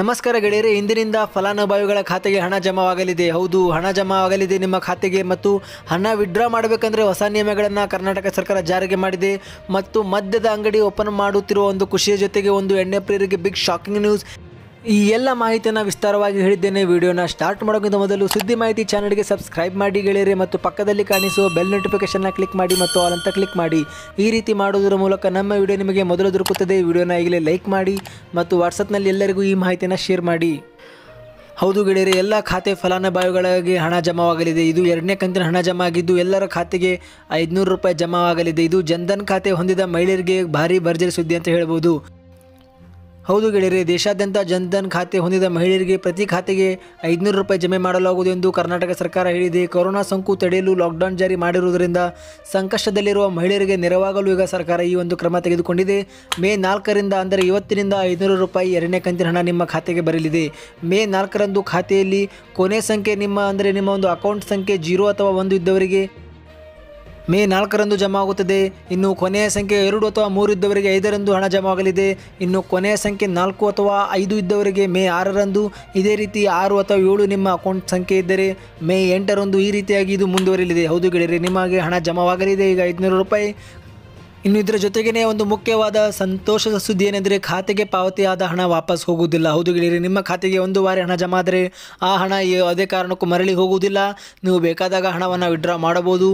ನಮಸ್ಕಾರ ಗೆಳೆಯರೇ, ಇಂದಿನಿಂದ ಫಲಾನುಭವಿಗಳ ಖಾತೆಗೆ ಹಣ ಜಮಾವಾಗಲಿದೆ. ಹೌದು, ಹಣ ಜಮಾವಾಗಲಿದೆ ನಿಮ್ಮ ಖಾತೆಗೆ. ಮತ್ತು ಹಣ ವಿಡ್ರಾ ಮಾಡಬೇಕಂದ್ರೆ ಹೊಸ ನಿಯಮಗಳನ್ನು ಕರ್ನಾಟಕ ಸರ್ಕಾರ ಜಾರಿಗೆ ಮಾಡಿದೆ. ಮತ್ತು ಮದ್ಯದ ಅಂಗಡಿ ಓಪನ್ ಮಾಡುತ್ತಿರುವ ಒಂದು ಖುಷಿಯ ಜೊತೆಗೆ ಒಂದು ಎಣ್ಣೆ ಪ್ರಿಯರಿಗೆ ಬಿಗ್ ಶಾಕಿಂಗ್ ನ್ಯೂಸ್. ಈ ಎಲ್ಲ ಮಾಹಿತಿಯನ್ನು ವಿಸ್ತಾರವಾಗಿ ಹೇಳಿದ್ದೇನೆ. ವಿಡಿಯೋನ ಸ್ಟಾರ್ಟ್ ಮಾಡೋಕ್ಕಿಂತ ಮೊದಲು ಸುದ್ದಿ ಮಾಹಿತಿ ಚಾನಲ್ಗೆ ಸಬ್ಸ್ಕ್ರೈಬ್ ಮಾಡಿ ಗೆಳೆಯರೇ, ಮತ್ತು ಪಕ್ಕದಲ್ಲಿ ಕಾಣಿಸುವ ಬೆಲ್ ನೋಟಿಫಿಕೇಷನ್ನ ಕ್ಲಿಕ್ ಮಾಡಿ ಮತ್ತು ಆಲ್ ಅಂತ ಕ್ಲಿಕ್ ಮಾಡಿ. ಈ ರೀತಿ ಮಾಡೋದರ ಮೂಲಕ ನಮ್ಮ ವಿಡಿಯೋ ನಿಮಗೆ ಮೊದಲು ದೊರಕುತ್ತದೆ. ವಿಡಿಯೋನ ಈಗಲೇ ಲೈಕ್ ಮಾಡಿ ಮತ್ತು ವಾಟ್ಸಪ್ನಲ್ಲಿ ಎಲ್ಲರಿಗೂ ಈ ಮಾಹಿತಿಯನ್ನು ಶೇರ್ ಮಾಡಿ. ಹೌದು ಗೆಳೆಯರೆ, ಎಲ್ಲ ಖಾತೆ ಫಲಾನುಭವಿಗಳಿಗೆ ಹಣ ಜಮಾವಾಗಲಿದೆ. ಇದು ಎರಡನೇ ಕಂತಿನ ಹಣ ಜಮಾ ಆಗಿದ್ದು ಎಲ್ಲರ ಖಾತೆಗೆ ₹500 ಜಮಾವಾಗಲಿದೆ. ಇದು ಜನ್ಧನ್ ಖಾತೆ ಹೊಂದಿದ ಮಹಿಳೆಯರಿಗೆ ಭಾರೀ ಭರ್ಜರಿ ಸುದ್ದಿ ಅಂತ ಹೇಳ್ಬೋದು. ಹೌದು ಗೆಳೆಯರೆ, ದೇಶಾದ್ಯಂತ ಜನ್ಧನ್ ಖಾತೆ ಹೊಂದಿದ ಮಹಿಳೆಯರಿಗೆ ಪ್ರತಿ ಖಾತೆಗೆ ₹500 ಜಮೆ ಮಾಡಲಾಗುವುದು ಎಂದು ಕರ್ನಾಟಕ ಸರ್ಕಾರ ಹೇಳಿದೆ. ಕೊರೋನಾ ಸೋಂಕು ತಡೆಯಲು ಲಾಕ್ಡೌನ್ ಜಾರಿ ಮಾಡಿರುವುದರಿಂದ ಸಂಕಷ್ಟದಲ್ಲಿರುವ ಮಹಿಳೆಯರಿಗೆ ನೆರವಾಗಲು ಈಗ ಸರ್ಕಾರ ಈ ಒಂದು ಕ್ರಮ ತೆಗೆದುಕೊಂಡಿದೆ. ಮೇ 4ರಿಂದ ಅಂದರೆ ಇವತ್ತಿನಿಂದ ₹500 ಎರಡನೇ ಕಂತಿನ ಹಣ ನಿಮ್ಮ ಖಾತೆಗೆ ಬರಲಿದೆ. ಮೇ 4ರಂದು ಖಾತೆಯಲ್ಲಿ ಕೊನೆ ಸಂಖ್ಯೆ ನಿಮ್ಮ ಒಂದು ಅಕೌಂಟ್ ಸಂಖ್ಯೆ 0 ಅಥವಾ 1 ಇದ್ದವರಿಗೆ ಮೇ 4ರಂದು ಜಮಾ ಆಗುತ್ತದೆ. ಇನ್ನು ಕೊನೆಯ ಸಂಖ್ಯೆ 2 ಅಥವಾ 3 ಇದ್ದವರಿಗೆ $500 ಹಣ ಜಮಾ ಆಗಲಿದೆ. ಇನ್ನು ಕೊನೆಯ ಸಂಖ್ಯೆ 4 ಅಥವಾ 5 ಇದ್ದವರಿಗೆ ಮೇ 6ರಂದು. ಇದೇ ರೀತಿ 6 ಅಥವಾ 7 ನಿಮ್ಮ ಅಕೌಂಟ್ ಸಂಖ್ಯೆ ಇದ್ದರೆ ಮೇ 8ರಂದು. ಈ ರೀತಿಯಾಗಿ ಇದು ಮುಂದುವರಿಯಲಿದೆ. ಹೌದು ಗೆಳೆಯರೆ, ನಿಮಗೆ ಹಣ ಜಮಾವಾಗಲಿದೆ ಈಗ ₹500. ಇನ್ನು ಇದರ ಜೊತೆಗೇ ಒಂದು ಮುಖ್ಯವಾದ ಸಂತೋಷದ ಸುದ್ದಿ ಏನೆಂದರೆ ಖಾತೆಗೆ ಪಾವತಿಯಾದ ಹಣ ವಾಪಸ್ ಹೋಗುವುದಿಲ್ಲ. ಹೌದು ಗೆಳೆಯರೆ, ನಿಮ್ಮ ಖಾತೆಗೆ ಒಂದು ಬಾರಿ ಹಣ ಜಮಾ ಆದರೆ ಆ ಹಣ ಯಾವುದೇ ಕಾರಣಕ್ಕೂ ಮರಳಿ ಹೋಗುವುದಿಲ್ಲ. ನೀವು ಬೇಕಾದಾಗ ಹಣವನ್ನು ವಿಡ್ರಾ ಮಾಡಬಹುದು.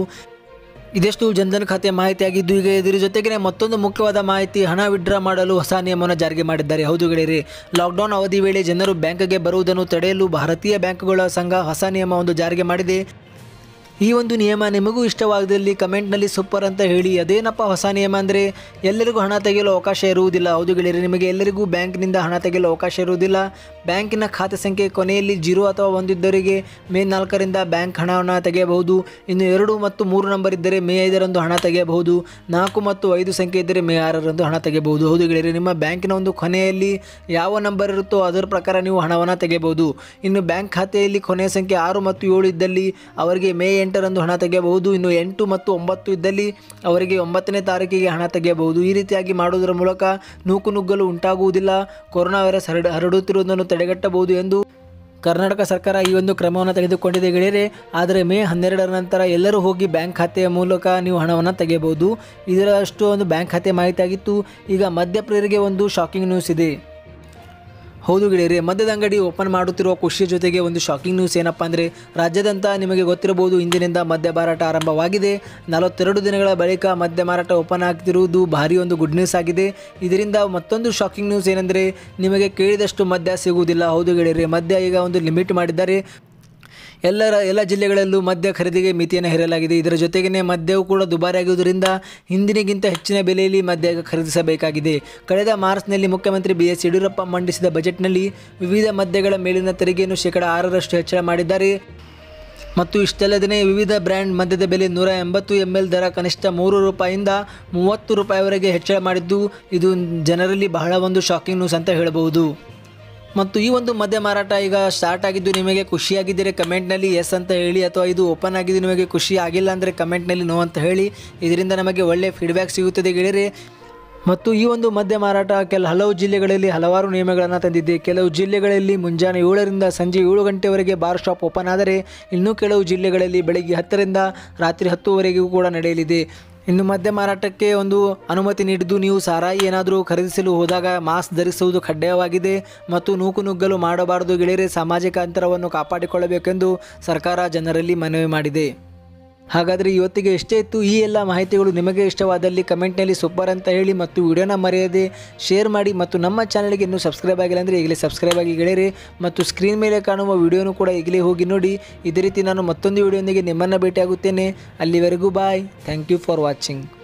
ಇದೆಷ್ಟು ಜನ್ಧನ್ ಖಾತೆ ಮಾಹಿತಿಯಾಗಿದ್ದು, ಈಗ ಇದರ ಜೊತೆಗೆ ಮತ್ತೊಂದು ಮುಖ್ಯವಾದ ಮಾಹಿತಿ, ಹಣ ವಿಡ್ರಾ ಮಾಡಲು ಹೊಸ ನಿಯಮವನ್ನು ಜಾರಿಗೆ ಮಾಡಿದ್ದಾರೆ. ಹೌದು ಗೆಳೆಯರೆ, ಲಾಕ್ಡೌನ್ ಅವಧಿ ವೇಳೆ ಜನರು ಬ್ಯಾಂಕ್ಗೆ ಬರುವುದನ್ನು ತಡೆಯಲು ಭಾರತೀಯ ಬ್ಯಾಂಕ್ಗಳ ಸಂಘ ಹೊಸ ನಿಯಮವೊಂದು ಜಾರಿಗೆ ಮಾಡಿದೆ. ಈ ಒಂದು ನಿಯಮ ನಿಮಗೂ ಇಷ್ಟವಾದಲ್ಲಿ ಕಮೆಂಟ್ನಲ್ಲಿ ಸೂಪರ್ ಅಂತ ಹೇಳಿ. ಅದೇನಪ್ಪ ಹೊಸ ನಿಯಮ ಅಂದರೆ ಎಲ್ಲರಿಗೂ ಹಣ ತೆಗೆಯಲು ಅವಕಾಶ ಇರುವುದಿಲ್ಲ. ಹೌದು ಗೆಳೆಯರೆ, ನಿಮಗೆ ಎಲ್ಲರಿಗೂ ಬ್ಯಾಂಕ್ನಿಂದ ಹಣ ತೆಗೆಯಲು ಅವಕಾಶ ಇರುವುದಿಲ್ಲ. ಬ್ಯಾಂಕಿನ ಖಾತೆ ಸಂಖ್ಯೆ ಕೊನೆಯಲ್ಲಿ 0 ಅಥವಾ 1 ಇದ್ದವರಿಗೆ ಮೇ 4ರಿಂದ ಬ್ಯಾಂಕ್ ಹಣವನ್ನು ತೆಗೆಯಬಹುದು. ಇನ್ನು 2 ಮತ್ತು 3 ನಂಬರ್ ಇದ್ದರೆ ಮೇ 5ರಂದು ಹಣ ತೆಗೆಯಬಹುದು. 4 ಮತ್ತು 5 ಸಂಖ್ಯೆ ಇದ್ದರೆ ಮೇ 6ರಂದು ಹಣ ತೆಗೆಯಬಹುದು. ಹೌದು ಗೆಳೆಯರೆ, ನಿಮ್ಮ ಬ್ಯಾಂಕಿನ ಒಂದು ಕೊನೆಯಲ್ಲಿ ಯಾವ ನಂಬರ್ ಇರುತ್ತೋ ಅದರ ಪ್ರಕಾರ ನೀವು ಹಣವನ್ನು ತೆಗೆಯಬಹುದು. ಇನ್ನು ಬ್ಯಾಂಕ್ ಖಾತೆಯಲ್ಲಿ ಕೊನೆಯ ಸಂಖ್ಯೆ 6 ಮತ್ತು 7 ಇದ್ದಲ್ಲಿ ಅವರಿಗೆ ಮೇ 8ರಂದು ಹಣ ತೆಗೆಯಬಹುದು. ಇನ್ನು 8 ಮತ್ತು 9 ಇದ್ದಲ್ಲಿ ಅವರಿಗೆ 9ನೇ ತಾರೀಕಿಗೆ ಹಣ ತೆಗೆಯಬಹುದು. ಈ ರೀತಿಯಾಗಿ ಮಾಡುವುದರ ಮೂಲಕ ನೂಕುನುಗ್ಗಲು ಉಂಟಾಗುವುದಿಲ್ಲ. ಕೊರೋನಾ ವೈರಸ್ ಹರಡುತ್ತಿರುವುದನ್ನು ತಡೆಗಟ್ಟಬಹುದು ಎಂದು ಕರ್ನಾಟಕ ಸರ್ಕಾರ ಈ ಒಂದು ಕ್ರಮವನ್ನು ತೆಗೆದುಕೊಂಡಿದೆ ಗೆಳೆಯರೆ. ಆದರೆ ಮೇ 12ರ ನಂತರ ಎಲ್ಲರೂ ಹೋಗಿ ಬ್ಯಾಂಕ್ ಖಾತೆಯ ಮೂಲಕ ನೀವು ಹಣವನ್ನು ತೆಗೆಯಬಹುದು. ಇದರಷ್ಟು ಒಂದು ಬ್ಯಾಂಕ್ ಖಾತೆ ಮಾಹಿತಿಯಾಗಿತ್ತು. ಈಗ ಮದ್ಯಪ್ರಿಯರಿಗೆ ಒಂದು ಶಾಕಿಂಗ್ ನ್ಯೂಸ್ ಇದೆ. ಹೌದು ಗೆಳೆಯರೆ, ಮದ್ಯದ ಅಂಗಡಿ ಓಪನ್ ಮಾಡುತ್ತಿರುವ ಖುಷಿಯ ಜೊತೆಗೆ ಒಂದು ಶಾಕಿಂಗ್ ನ್ಯೂಸ್ ಏನಪ್ಪ ಅಂದರೆ ರಾಜ್ಯಾದ್ಯಂತ ನಿಮಗೆ ಗೊತ್ತಿರಬಹುದು ಇಂದಿನಿಂದ ಮದ್ಯ ಮಾರಾಟ ಆರಂಭವಾಗಿದೆ. 42 ದಿನಗಳ ಬಳಿಕ ಮದ್ಯ ಮಾರಾಟ ಓಪನ್ ಆಗ್ತಿರುವುದು ಭಾರಿ ಒಂದು ಗುಡ್ ನ್ಯೂಸ್ ಆಗಿದೆ. ಇದರಿಂದ ಮತ್ತೊಂದು ಶಾಕಿಂಗ್ ನ್ಯೂಸ್ ಏನೆಂದರೆ ನಿಮಗೆ ಕೇಳಿದಷ್ಟು ಮದ್ಯ ಸಿಗುವುದಿಲ್ಲ. ಹೌದು ಗೆಳೆಯರೆ, ಮದ್ಯ ಈಗ ಒಂದು ಲಿಮಿಟ್ ಮಾಡಿದ್ದಾರೆ. ಎಲ್ಲ ಜಿಲ್ಲೆಗಳಲ್ಲೂ ಮದ್ಯ ಖರೀದಿಗೆ ಮಿತಿಯನ್ನು ಹೇರಲಾಗಿದೆ. ಇದರ ಜೊತೆಗೇ ಮದ್ಯವು ಕೂಡ ದುಬಾರಿಯಾಗಿರುವುದರಿಂದ ಹಿಂದಿನಿಗಿಂತ ಹೆಚ್ಚಿನ ಬೆಲೆಯಲ್ಲಿ ಮದ್ಯ ಖರೀದಿಸಬೇಕಾಗಿದೆ. ಕಳೆದ ಮಾರ್ಚ್ನಲ್ಲಿ ಮುಖ್ಯಮಂತ್ರಿ BS ಯಡಿಯೂರಪ್ಪ ಮಂಡಿಸಿದ ಬಜೆಟ್ನಲ್ಲಿ ವಿವಿಧ ಮದ್ಯಗಳ ಮೇಲಿನ ತೆರಿಗೆಯನ್ನು ಶೇಕಡ 6ರಷ್ಟು ಹೆಚ್ಚಳ ಮಾಡಿದ್ದಾರೆ. ಮತ್ತು ಇಷ್ಟಲ್ಲದೇ ವಿವಿಧ ಬ್ರ್ಯಾಂಡ್ ಮದ್ಯದ ಬೆಲೆ 180 ml ದರ ಕನಿಷ್ಠ ₹3 ಇಂದ ₹30 ವರೆಗೆ ಹೆಚ್ಚಳ ಮಾಡಿದ್ದು ಇದು ಜನರಲ್ಲಿ ಬಹಳ ಒಂದು ಶಾಕಿಂಗ್ ನ್ಯೂಸ್ ಅಂತ ಹೇಳಬಹುದು. ಮತ್ತು ಈ ಒಂದು ಮದ್ಯ ಮಾರಾಟ ಈಗ ಸ್ಟಾರ್ಟ್ ಆಗಿದ್ದು ನಿಮಗೆ ಖುಷಿಯಾಗಿದ್ದರೆ ಕಮೆಂಟ್ನಲ್ಲಿ ಎಸ್ ಅಂತ ಹೇಳಿ, ಅಥವಾ ಇದು ಓಪನ್ ಆಗಿದ್ದು ನಿಮಗೆ ಖುಷಿ ಆಗಿಲ್ಲ ಅಂದರೆ ಕಮೆಂಟ್ನಲ್ಲಿ ನೋ ಅಂತ ಹೇಳಿ. ಇದರಿಂದ ನಮಗೆ ಒಳ್ಳೆಯ ಫೀಡ್ಬ್ಯಾಕ್ ಸಿಗುತ್ತದೆ ಗೆಳೆಯರೆ. ಮತ್ತು ಈ ಒಂದು ಮದ್ಯ ಮಾರಾಟ ಹಲವು ಜಿಲ್ಲೆಗಳಲ್ಲಿ ಹಲವಾರು ನಿಯಮಗಳನ್ನು ತಂದಿದೆ. ಕೆಲವು ಜಿಲ್ಲೆಗಳಲ್ಲಿ ಮುಂಜಾನೆ 7ರಿಂದ ಸಂಜೆ 7 ಗಂಟೆವರೆಗೆ ಬಾರ್ ಶಾಪ್ ಓಪನ್ ಆದರೆ, ಇನ್ನೂ ಕೆಲವು ಜಿಲ್ಲೆಗಳಲ್ಲಿ ಬೆಳಗ್ಗೆ 10ರಿಂದ ರಾತ್ರಿ 10ವರೆಗೂ ಕೂಡ ನಡೆಯಲಿದೆ. ಇನ್ನು ಮದ್ಯ ಮಾರಾಟಕ್ಕೆ ಒಂದು ಅನುಮತಿ ನೀಡಿದ್ದು ನೀವು ಸಾರಾಯಿ ಏನಾದರೂ ಖರೀದಿಸಲು ಹೋದಾಗ ಮಾಸ್ಕ್ ಧರಿಸುವುದು ಕಡ್ಡಾಯವಾಗಿದೆ. ಮತ್ತು ನೂಕುನುಗ್ಗಲು ಮಾಡಬಾರದು ಗೆಳೆಯರೆ, ಸಾಮಾಜಿಕ ಅಂತರವನ್ನು ಕಾಪಾಡಿಕೊಳ್ಳಬೇಕೆಂದು ಸರ್ಕಾರ ಜನರಲ್ಲಿ ಮನವಿ ಮಾಡಿದೆ. ಹಾಗಾದರೆ ಇವತ್ತಿಗೆ ಇಷ್ಟೇ ಇತ್ತು. ಈ ಎಲ್ಲ ಮಾಹಿತಿಗಳು ನಿಮಗೆ ಇಷ್ಟವಾದಲ್ಲಿ ಕಮೆಂಟ್ನಲ್ಲಿ ಸೂಪರ್ ಅಂತ ಹೇಳಿ ಮತ್ತು ವಿಡಿಯೋನ ಮರೆಯದೆ ಶೇರ್ ಮಾಡಿ. ಮತ್ತು ನಮ್ಮ ಚಾನಲ್ಗೆ ಇನ್ನೂ ಸಬ್ಸ್ಕ್ರೈಬ್ ಆಗಿಲ್ಲ ಅಂದರೆ ಈಗಲೇ ಸಬ್ಸ್ಕ್ರೈಬ್ ಆಗಿ ಗೆಳೆಯರೆ. ಮತ್ತು ಸ್ಕ್ರೀನ್ ಮೇಲೆ ಕಾಣುವ ವಿಡಿಯೋನು ಕೂಡ ಈಗಲೇ ಹೋಗಿ ನೋಡಿ. ಇದೇ ರೀತಿ ನಾನು ಮತ್ತೊಂದು ವಿಡಿಯೋದೊಂದಿಗೆ ನಿಮ್ಮನ್ನು ಭೇಟಿಯಾಗುತ್ತೇನೆ. ಅಲ್ಲಿವರೆಗೂ bye. Thank you for watching.